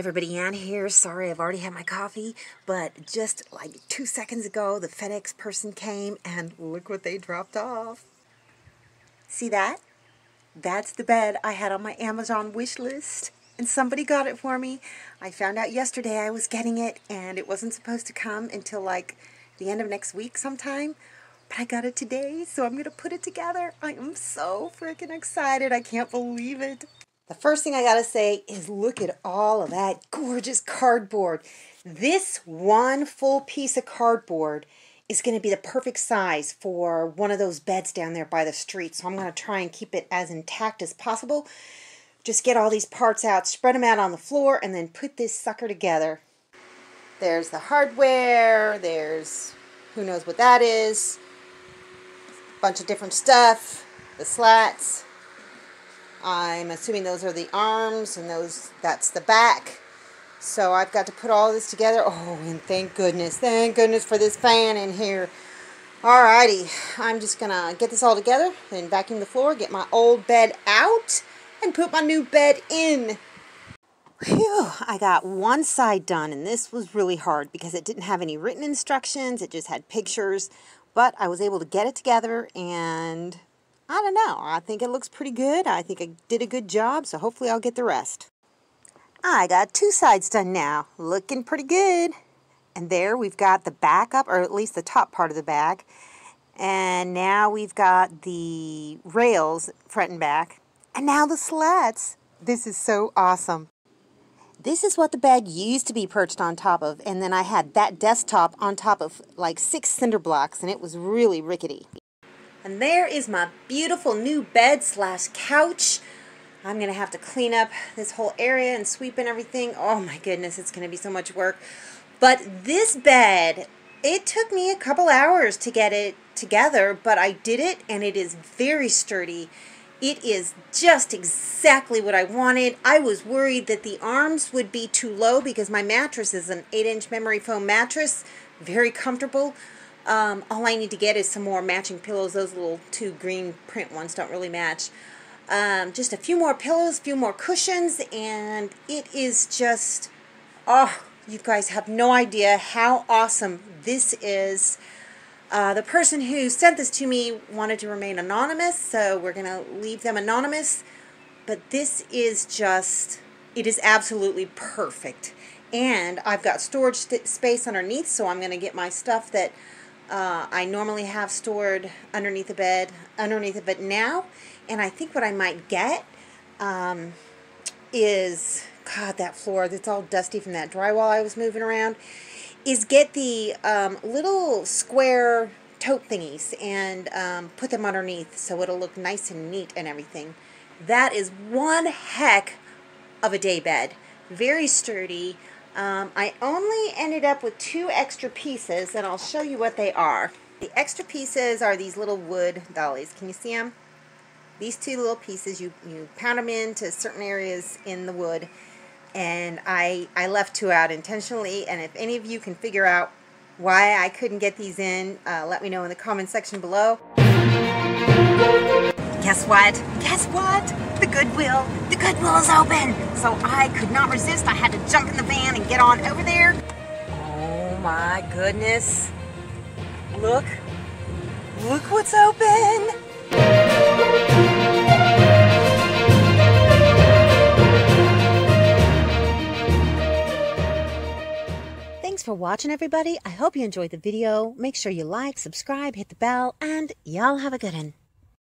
everybody in here. Sorry, I've already had my coffee, but just like 2 seconds ago, the FedEx person came and look what they dropped off. See that? That's the bed I had on my Amazon wish list, and somebody got it for me. I found out yesterday I was getting it, and it wasn't supposed to come until like the end of next week sometime. But I got it today, so I'm going to put it together. I am so freaking excited. I can't believe it. The first thing I got to say is look at all of that gorgeous cardboard. This one full piece of cardboard is going to be the perfect size for one of those beds down there by the street. So I'm going to try and keep it as intact as possible. Just get all these parts out, spread them out on the floor, and then put this sucker together. There's the hardware. There's who knows what that is. Bunch of different stuff, the slats. I'm assuming those are the arms, and those, that's the back. So I've got to put all this together. Oh, and thank goodness for this fan in here. Alrighty, I'm just gonna get this all together, then vacuum the floor, get my old bed out, and put my new bed in. Phew, I got one side done, and this was really hard because it didn't have any written instructions, it just had pictures. But I was able to get it together, and I don't know, I think it looks pretty good. I think I did a good job, so hopefully I'll get the rest. I got two sides done now, looking pretty good. And there we've got the back up, or at least the top part of the back. And now we've got the rails front and back. And now the slats. This is so awesome. This is what the bed used to be perched on top of, and then I had that desktop on top of like 6 cinder blocks, and it was really rickety. And there is my beautiful new bed slash couch. I'm going to have to clean up this whole area and sweep and everything. Oh my goodness, it's going to be so much work. But this bed, it took me a couple hours to get it together, but I did it, and it is very sturdy. It is just exactly what I wanted. I was worried that the arms would be too low because my mattress is an 8-inch memory foam mattress. Very comfortable. All I need to get is some more matching pillows. Those little 2 green print ones don't really match. Just a few more pillows, a few more cushions, and it is just, oh, you guys have no idea how awesome this is. The person who sent this to me wanted to remain anonymous, so we're going to leave them anonymous. But this is just, it is absolutely perfect. And I've got storage space underneath, so I'm going to get my stuff that I normally have stored underneath the bed, now. And I think what I might get is, God, that floor that's all dusty from that drywall I was moving around, is get the little square tote thingies and put them underneath so it'll look nice and neat and everything. That is one heck of a day bed. Very sturdy. I only ended up with 2 extra pieces, and I'll show you what they are. The extra pieces are these little wood dollies. Can you see them? These 2 little pieces, you pound them into certain areas in the wood. And I left 2 out intentionally, and if any of you can figure out why I couldn't get these in, let me know in the comment section below. Guess what? Guess what? The Goodwill is open! So I could not resist. I had to jump in the van and get on over there. Oh my goodness. Look. Look what's open! Thanks for watching, everybody. I hope you enjoyed the video. Make sure you like, subscribe, hit the bell, and y'all have a good one.